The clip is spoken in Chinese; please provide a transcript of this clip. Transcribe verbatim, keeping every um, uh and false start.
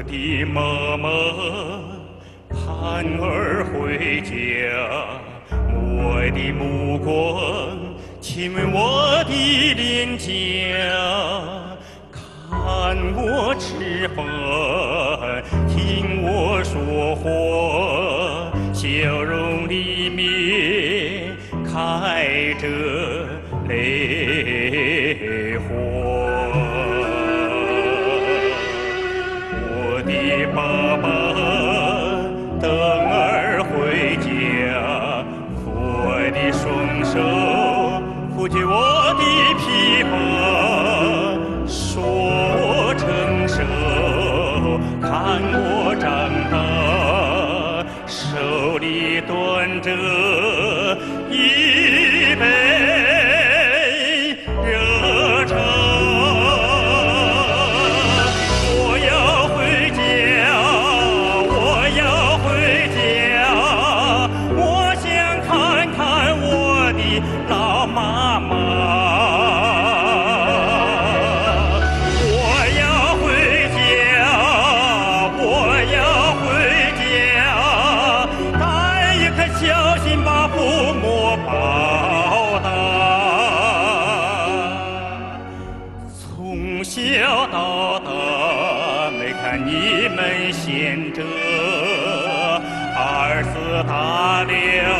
我的妈妈盼儿回家，我的目光亲吻我的脸颊，看我吃饭，听我说话，笑容里面开着泪花。我的爸爸等儿回家，我的双手抚着我的琵琶，说我成熟，看我长大，手里端着一杯热茶。我要回家，我要回家，我想看看我的老妈妈。小到大，没看你们闲着，二十大了。